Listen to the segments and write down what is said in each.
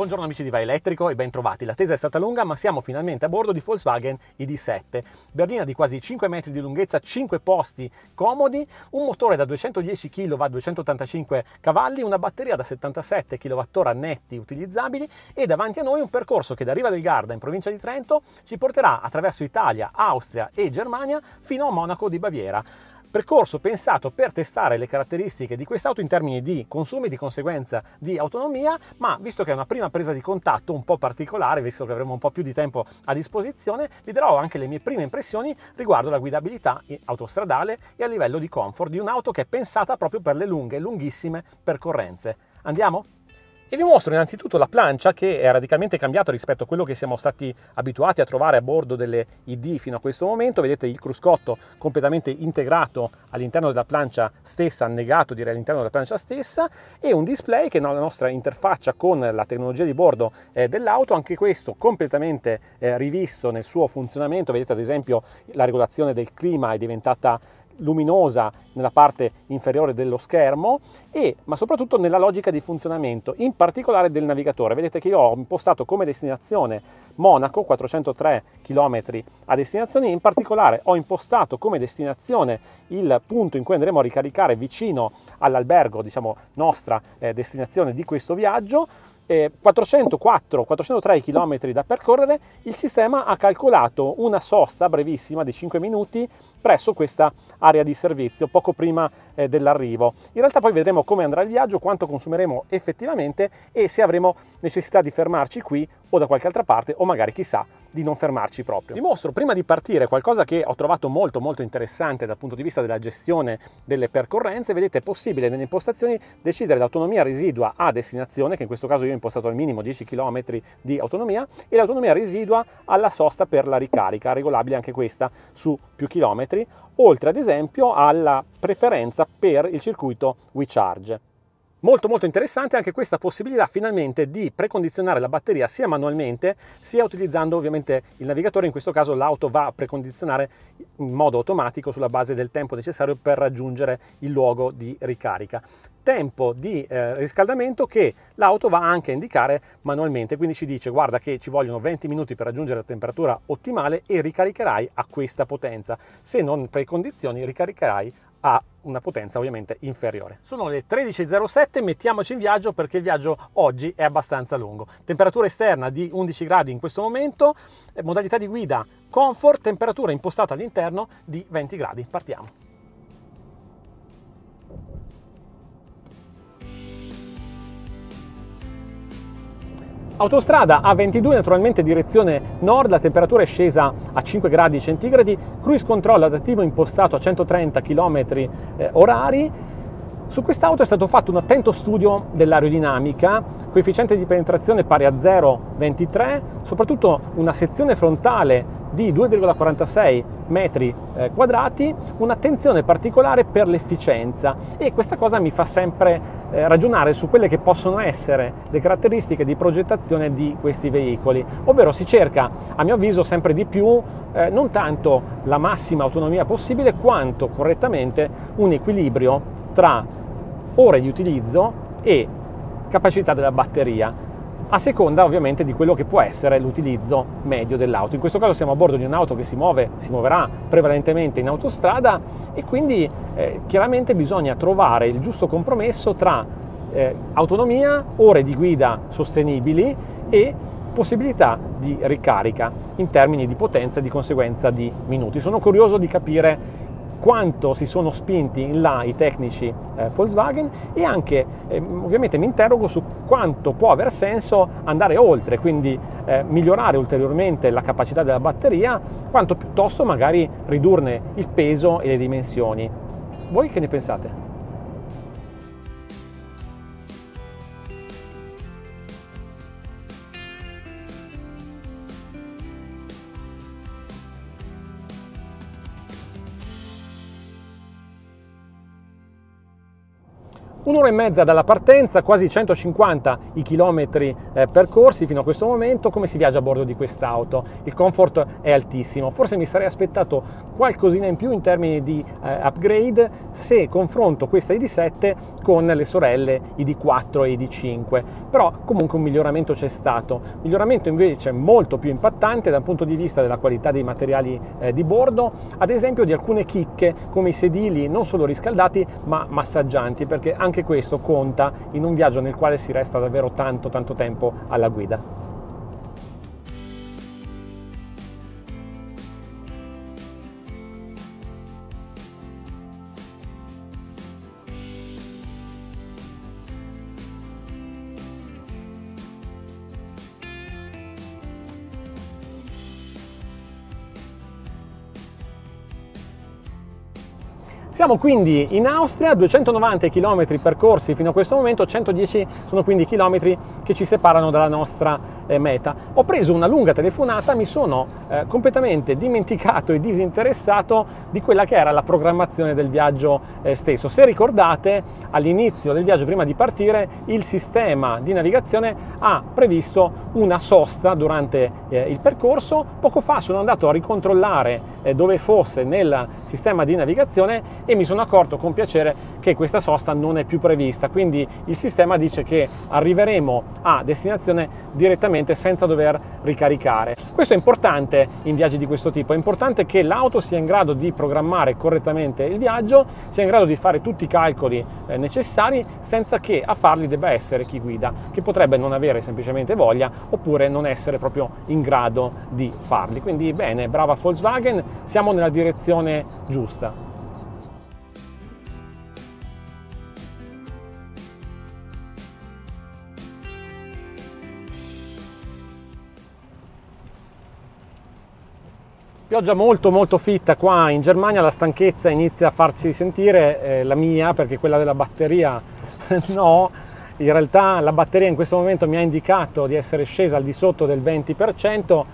Buongiorno amici di VaiElettrico e ben trovati. L'attesa è stata lunga, ma siamo finalmente a bordo di Volkswagen ID.7. Berlina di quasi 5 metri di lunghezza, 5 posti comodi, un motore da 210 kW, 285 cavalli, una batteria da 77 kWh netti utilizzabili e davanti a noi un percorso che da Riva del Garda in provincia di Trento ci porterà attraverso Italia, Austria e Germania fino a Monaco di Baviera. Percorso pensato per testare le caratteristiche di quest'auto in termini di consumi, di conseguenza di autonomia, ma visto che è una prima presa di contatto un po' particolare, visto che avremo un po' più di tempo a disposizione, vi darò anche le mie prime impressioni riguardo alla guidabilità autostradale e a livello di comfort di un'auto che è pensata proprio per le lunghe, lunghissime percorrenze. Andiamo? E vi mostro innanzitutto la plancia, che è radicalmente cambiata rispetto a quello che siamo stati abituati a trovare a bordo delle ID fino a questo momento. Vedete il cruscotto completamente integrato all'interno della plancia stessa, annegato direi all'interno della plancia stessa, e un display che è la nostra interfaccia con la tecnologia di bordo dell'auto, anche questo completamente rivisto nel suo funzionamento. Vedete ad esempio la regolazione del clima è diventata luminosa nella parte inferiore dello schermo, ma soprattutto nella logica di funzionamento, in particolare del navigatore. Vedete che io ho impostato come destinazione Monaco, 403 km a destinazione, in particolare ho impostato come destinazione il punto in cui andremo a ricaricare vicino all'albergo, diciamo nostra destinazione di questo viaggio. 403 km da percorrere, il sistema ha calcolato una sosta brevissima di 5 minuti presso questa area di servizio poco prima dell'arrivo. In realtà poi vedremo come andrà il viaggio, quanto consumeremo effettivamente e se avremo necessità di fermarci qui o da qualche altra parte, o magari chissà di non fermarci proprio. Vi mostro prima di partire qualcosa che ho trovato molto interessante dal punto di vista della gestione delle percorrenze. Vedete, è possibile nelle impostazioni decidere l'autonomia residua a destinazione, che in questo caso io ho impostato al minimo 10 km di autonomia, e l'autonomia residua alla sosta per la ricarica, regolabile anche questa su più chilometri, oltre ad esempio alla preferenza per il circuito WeCharge. Molto interessante anche questa possibilità finalmente di precondizionare la batteria sia manualmente sia utilizzando ovviamente il navigatore. In questo caso l'auto va a precondizionare in modo automatico sulla base del tempo necessario per raggiungere il luogo di ricarica. Tempo di riscaldamento che l'auto va anche a indicare manualmente, quindi ci dice guarda che ci vogliono 20 minuti per raggiungere la temperatura ottimale e ricaricherai a questa potenza, se non precondizioni ricaricherai a una potenza ovviamente inferiore. Sono le 13:07, mettiamoci in viaggio perché il viaggio oggi è abbastanza lungo. Temperatura esterna di 11 gradi in questo momento, modalità di guida comfort, temperatura impostata all'interno di 20 gradi. Partiamo. Autostrada A22, naturalmente direzione nord, la temperatura è scesa a 5 gradi centigradi, cruise control adattivo impostato a 130 km/h. Su quest'auto è stato fatto un attento studio dell'aerodinamica, coefficiente di penetrazione pari a 0,23, soprattutto una sezione frontale di 2,46 metri quadrati, un'attenzione particolare per l'efficienza, e questa cosa mi fa sempre ragionare su quelle che possono essere le caratteristiche di progettazione di questi veicoli, ovvero si cerca a mio avviso sempre di più non tanto la massima autonomia possibile quanto correttamente un equilibrio tra ore di utilizzo e capacità della batteria, a seconda ovviamente di quello che può essere l'utilizzo medio dell'auto. In questo caso siamo a bordo di un'auto che si muoverà prevalentemente in autostrada, e quindi chiaramente bisogna trovare il giusto compromesso tra autonomia, ore di guida sostenibili e possibilità di ricarica in termini di potenza e di conseguenza di minuti. Sono curioso di capire quanto si sono spinti in là i tecnici Volkswagen, e anche ovviamente mi interrogo su quanto può aver senso andare oltre, quindi migliorare ulteriormente la capacità della batteria, quanto piuttosto magari ridurne il peso e le dimensioni. Voi che ne pensate? Un'ora e mezza dalla partenza, quasi 150 i chilometri percorsi fino a questo momento. Come si viaggia a bordo di quest'auto? Il comfort è altissimo, forse mi sarei aspettato qualcosina in più in termini di upgrade se confronto questa ID.7 con le sorelle ID.4 e ID.5, però comunque un miglioramento c'è stato. Miglioramento invece molto più impattante dal punto di vista della qualità dei materiali di bordo, ad esempio di alcune chicche come i sedili non solo riscaldati ma massaggianti, perché anche questo conta in un viaggio nel quale si resta davvero tanto tempo alla guida. Siamo quindi in Austria, 290 km percorsi fino a questo momento, 110 sono quindi i chilometri che ci separano dalla nostra meta. Ho preso una lunga telefonata, mi sono completamente dimenticato e disinteressato di quella che era la programmazione del viaggio stesso. Se ricordate, all'inizio del viaggio, prima di partire, il sistema di navigazione ha previsto una sosta durante il percorso. Poco fa sono andato a ricontrollare dove fosse nel sistema di navigazione e mi sono accorto con piacere che questa sosta non è più prevista, quindi il sistema dice che arriveremo a destinazione direttamente senza dover ricaricare. Questo è importante in viaggi di questo tipo, è importante che l'auto sia in grado di programmare correttamente il viaggio, sia in grado di fare tutti i calcoli necessari senza che a farli debba essere chi guida, che potrebbe non avere semplicemente voglia oppure non essere proprio in grado di farli. Quindi bene, brava Volkswagen, siamo nella direzione giusta. Pioggia molto fitta qua in Germania, la stanchezza inizia a farsi sentire, la mia, perché quella della batteria no, in realtà la batteria in questo momento mi ha indicato di essere scesa al di sotto del 20%,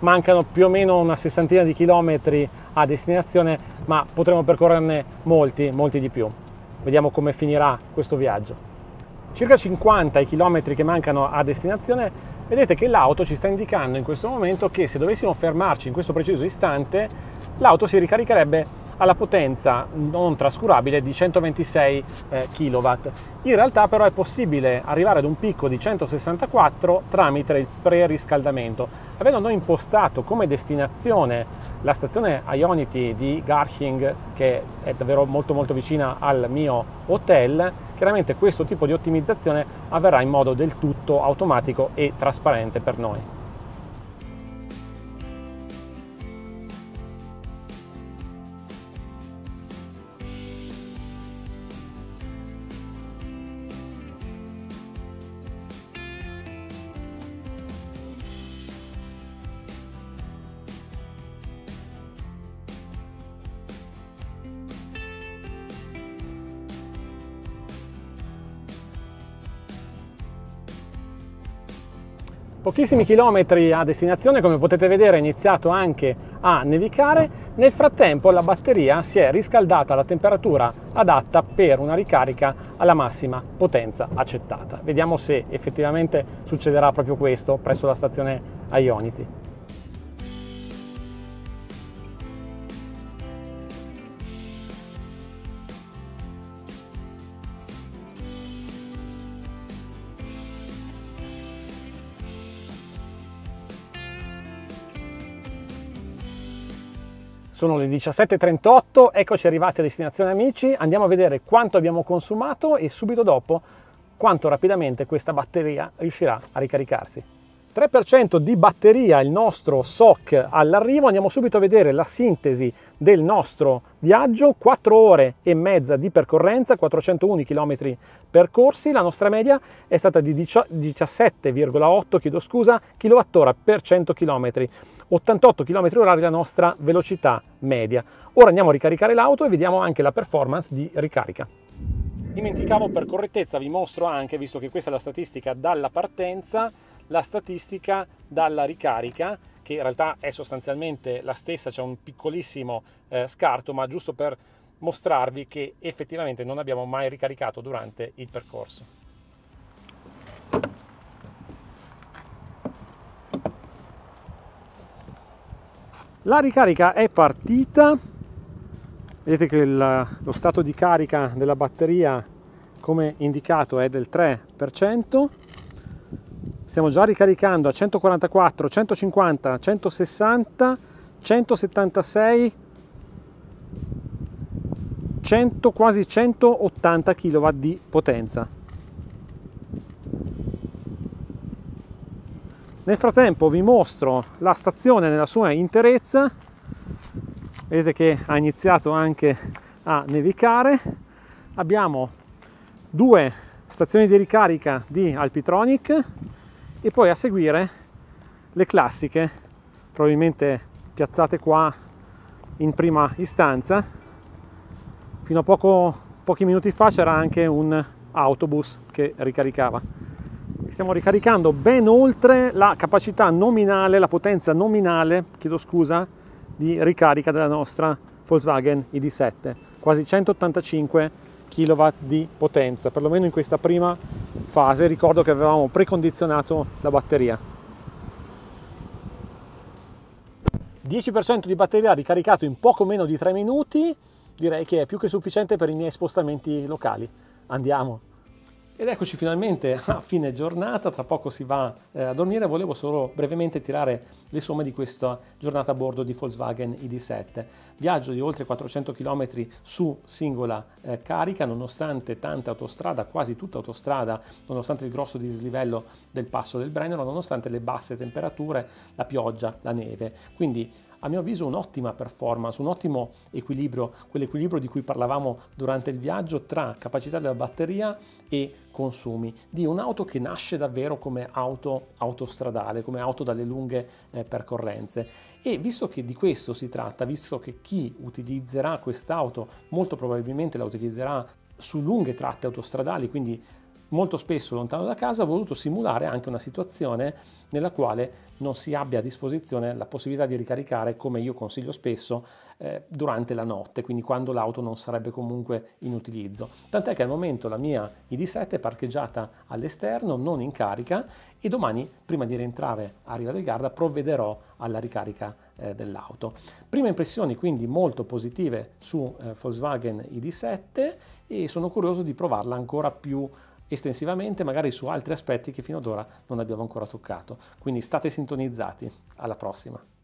mancano più o meno una sessantina di chilometri a destinazione, ma potremo percorrerne molti di più. Vediamo come finirà questo viaggio. Circa 50 i chilometri che mancano a destinazione. Vedete che l'auto ci sta indicando in questo momento che se dovessimo fermarci in questo preciso istante, l'auto si ricaricherebbe alla potenza non trascurabile di 126 kW. In realtà però è possibile arrivare ad un picco di 164 tramite il preriscaldamento. Avendo noi impostato come destinazione la stazione Ionity di Garching, che è davvero molto vicina al mio hotel, chiaramente questo tipo di ottimizzazione avverrà in modo del tutto automatico e trasparente per noi. Pochissimi chilometri a destinazione, come potete vedere è iniziato anche a nevicare. Nel frattempo la batteria si è riscaldata alla temperatura adatta per una ricarica alla massima potenza accettata. Vediamo se effettivamente succederà proprio questo presso la stazione Ionity. Sono le 17:38, eccoci arrivati a destinazione amici, andiamo a vedere quanto abbiamo consumato e subito dopo quanto rapidamente questa batteria riuscirà a ricaricarsi. 3% di batteria il nostro SOC all'arrivo, andiamo subito a vedere la sintesi del nostro viaggio, 4 ore e mezza di percorrenza, 401 km percorsi, la nostra media è stata di 17,8 kWh per 100 km, 88 km/h la nostra velocità media. Ora andiamo a ricaricare l'auto e vediamo anche la performance di ricarica. Dimenticavo, per correttezza vi mostro anche, visto che questa è la statistica dalla partenza, la statistica dalla ricarica, che in realtà è sostanzialmente la stessa, c'è un piccolissimo scarto, ma giusto per mostrarvi che effettivamente non abbiamo mai ricaricato durante il percorso. La ricarica è partita, vedete che lo stato di carica della batteria come indicato è del 3%, stiamo già ricaricando a 144, 150, 160, 176, 100, quasi 180 kW di potenza. Nel frattempo vi mostro la stazione nella sua interezza, vedete che ha iniziato anche a nevicare. Abbiamo due stazioni di ricarica di Alpitronic e poi a seguire le classiche, probabilmente piazzate qua in prima istanza. Fino a pochi minuti fa c'era anche un autobus che ricaricava. Stiamo ricaricando ben oltre la capacità nominale, la potenza nominale, chiedo scusa, di ricarica della nostra Volkswagen ID.7, quasi 185 kW di potenza, perlomeno in questa prima fase. Ricordo che avevamo precondizionato la batteria. 10% di batteria ricaricato in poco meno di 3 minuti, direi che è più che sufficiente per i miei spostamenti locali. Andiamo! Ed eccoci finalmente a fine giornata, tra poco si va a dormire. Volevo solo brevemente tirare le somme di questa giornata a bordo di Volkswagen ID.7. Viaggio di oltre 400 km su singola carica, nonostante tanta autostrada, quasi tutta autostrada, nonostante il grosso dislivello del Passo del Brennero, nonostante le basse temperature, la pioggia, la neve. Quindi a mio avviso un'ottima performance, un ottimo equilibrio, quell'equilibrio di cui parlavamo durante il viaggio tra capacità della batteria e consumi, di un'auto che nasce davvero come auto autostradale, come auto dalle lunghe percorrenze. E visto che di questo si tratta, visto che chi utilizzerà quest'auto molto probabilmente la utilizzerà su lunghe tratte autostradali, quindi molto spesso lontano da casa, ho voluto simulare anche una situazione nella quale non si abbia a disposizione la possibilità di ricaricare, come io consiglio spesso, durante la notte, quindi quando l'auto non sarebbe comunque in utilizzo. Tant'è che al momento la mia ID.7 è parcheggiata all'esterno, non in carica, e domani, prima di rientrare a Riva del Garda, provvederò alla ricarica dell'auto. Prime impressioni quindi molto positive su Volkswagen ID.7 e sono curioso di provarla ancora più estensivamente, magari su altri aspetti che fino ad ora non abbiamo ancora toccato. Quindi state sintonizzati, alla prossima!